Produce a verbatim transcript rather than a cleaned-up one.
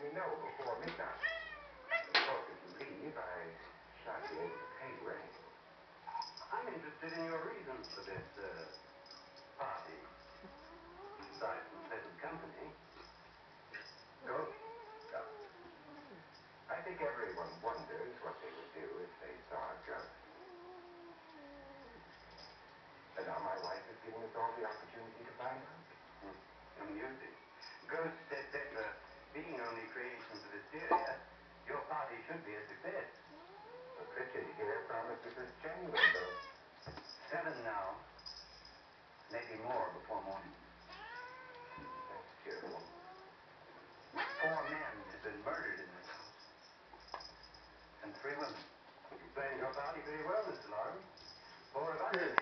we know before midnight. The soldiers leave, I shot you into the pay grade. I'm interested in your reasons for this, uh, party. Besides from pleasant company. No, no. I think everyone wonders what they would do if they saw a ghost. And now my wife has given us all the opportunity to find out. Hmm. Amusing. Ghosts, et cetera, being only creations of hysteria, your party should be a success. But Richard here promises us genuine ghosts. Seven now. Maybe more before morning. That's cheerful. Four men have been murdered in this house. And three women. You planned your party very well, Mister Lawrence. Four of us.